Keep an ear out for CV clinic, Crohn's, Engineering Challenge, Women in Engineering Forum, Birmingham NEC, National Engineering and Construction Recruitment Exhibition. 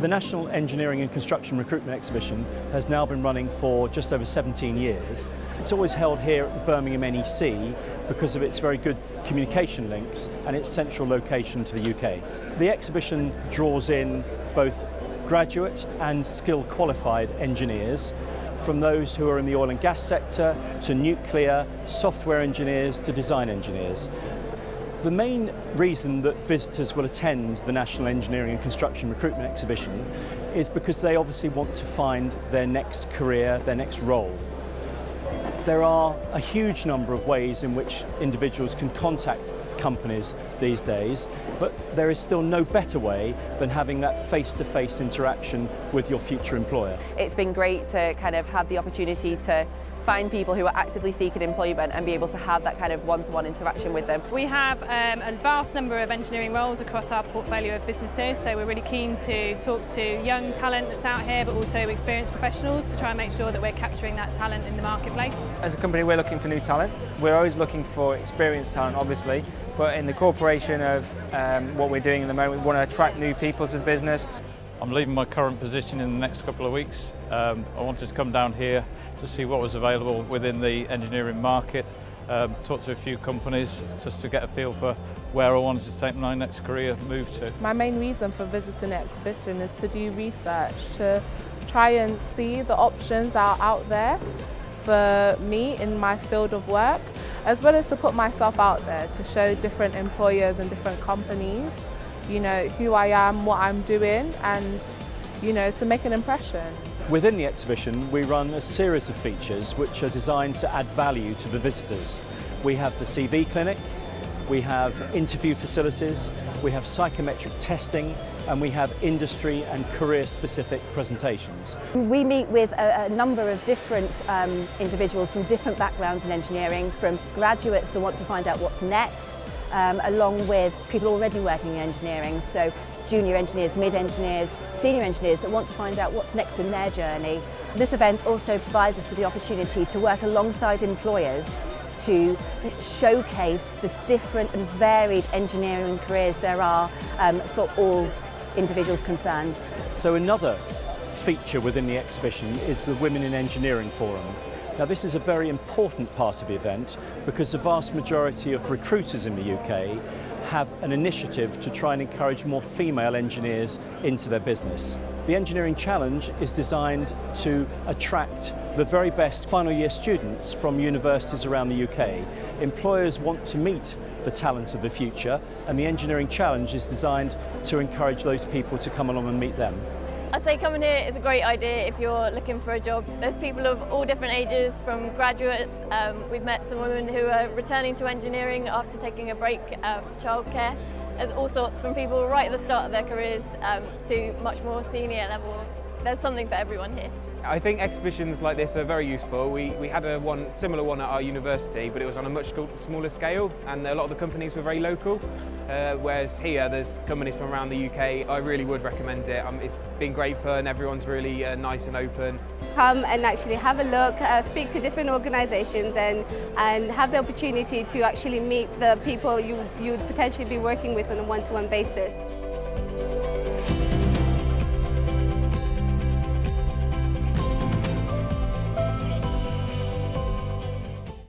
The National Engineering and Construction Recruitment Exhibition has now been running for just over 17 years. It's always held here at the Birmingham NEC because of its very good communication links and its central location to the UK. The exhibition draws in both graduate and skilled qualified engineers, from those who are in the oil and gas sector to nuclear, software engineers to design engineers. The main reason that visitors will attend the National Engineering and Construction Recruitment Exhibition is because they obviously want to find their next career, their next role. There are a huge number of ways in which individuals can contact companies these days, but there is still no better way than having that face-to-face interaction with your future employer. It's been great to kind of have the opportunity to find people who are actively seeking employment and be able to have that kind of one-to-one interaction with them. We have a vast number of engineering roles across our portfolio of businesses, so we're really keen to talk to young talent that's out here but also experienced professionals to try and make sure that we're capturing that talent in the marketplace. As a company, we're looking for new talent. We're always looking for experienced talent, obviously, but in the corporation of what we're doing at the moment, we want to attract new people to the business. I'm leaving my current position in the next couple of weeks. I wanted to come down here to see what was available within the engineering market, talk to a few companies just to get a feel for where I wanted to take my next career move to. My main reason for visiting the exhibition is to do research, to try and see the options that are out there for me in my field of work, as well as to put myself out there to show different employers and different companies, you know, who I am, what I'm doing, and, you know, to make an impression. Within the exhibition, we run a series of features which are designed to add value to the visitors. We have the CV clinic, we have interview facilities, we have psychometric testing, and we have industry and career-specific presentations. We meet with a number of different individuals from different backgrounds in engineering, from graduates who want to find out what's next, along with people already working in engineering, so junior engineers, mid-engineers, senior engineers that want to find out what's next in their journey. This event also provides us with the opportunity to work alongside employers to showcase the different and varied engineering careers there are for all individuals concerned. So another feature within the exhibition is the Women in Engineering Forum. Now, this is a very important part of the event because the vast majority of recruiters in the UK have an initiative to try and encourage more female engineers into their business. The Engineering Challenge is designed to attract the very best final year students from universities around the UK. Employers want to meet the talent of the future, and the Engineering Challenge is designed to encourage those people to come along and meet them. I'd say coming here is a great idea if you're looking for a job. There's people of all different ages, from graduates. We've met some women who are returning to engineering after taking a break for childcare. There's all sorts, from people right at the start of their careers to much more senior level. There's something for everyone here. I think exhibitions like this are very useful. We had a similar one at our university, but it was on a much smaller scale, and a lot of the companies were very local, whereas here there's companies from around the UK. I really would recommend it. It's been great fun. Everyone's really nice and open. Come and actually have a look, speak to different organisations and have the opportunity to actually meet the people you'd potentially be working with on a one-to-one basis.